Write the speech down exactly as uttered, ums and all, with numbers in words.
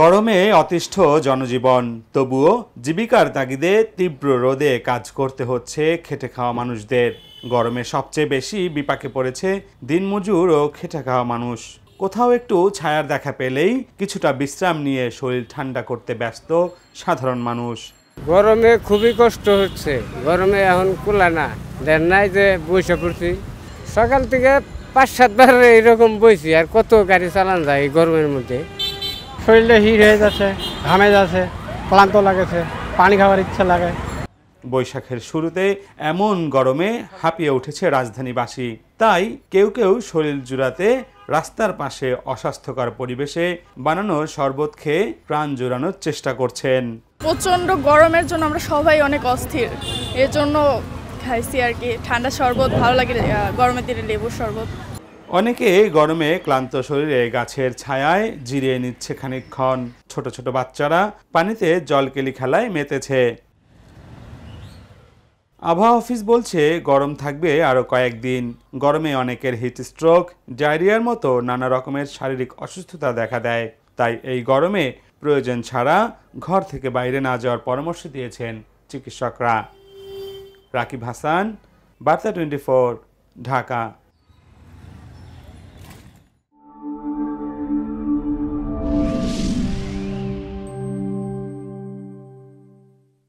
গরমে অতিষ্ঠ জনজীবন, তবুও জীবিকার তাগিদে তীব্র রোদে কাজ করতে হচ্ছে খেটে খাওয়া মানুষদের। গরমে সবচেয়ে বেশি বিপাকে পড়েছে দিনমজুর ও খেটে খাওয়া মানুষ। কোথাও একটু ছায়ার দেখা পেলেই কিছুটা বিশ্রাম নিয়ে শরীর ঠান্ডা করতে ব্যস্ত সাধারণ মানুষ। গরমে খুবই কষ্ট হচ্ছে, গরমে এখন কুলা না দেন নাই যে বৈশা পড়ছি, সকাল থেকে পাঁচ সাতবার এইরকম বইছি, আর কত গাড়ি চালান যায় এই গরমের মধ্যে। শরীরে হিট হয়ে যাচ্ছে, ঘামে যাচ্ছে, ক্লান্ত লাগেছে, পানি খাওয়ার ইচ্ছা লাগে। বৈশাখের শুরুতে এমন গরমে হাঁপিয়ে উঠেছে রাজধানীবাসী। তাই কেউ কেউ শরীর জুড়াতে রাস্তার পাশে অস্বাস্থ্যকর পরিবেশে বানানো শরবত খেয়ে প্রাণ জোড়ানোর চেষ্টা করছেন। প্রচন্ড গরমের জন্য আমরা সবাই অনেক অস্থির, এর জন্য খাইছি আর কি ঠান্ডা শরবত, ভালো লাগে গরমের দিনে লেবুর শরবত। অনেকে গরমে ক্লান্ত শরীরে গাছের ছায়ায় জিরিয়ে নিচ্ছে খানিকক্ষণ। ছোট ছোট বাচ্চারা পানিতে জলকেলি খেলায় মেতেছে। আবহাওয়া অফিস বলছে গরম থাকবে আরও কয়েকদিন। গরমে অনেকের হিট স্ট্রোক, ডায়রিয়ার মতো নানা রকমের শারীরিক অসুস্থতা দেখা দেয়। তাই এই গরমে প্রয়োজন ছাড়া ঘর থেকে বাইরে না যাওয়ার পরামর্শ দিয়েছেন চিকিৎসকরা। রাকিব হাসান, বার্তা টোয়েন্টি ফোর, ঢাকা।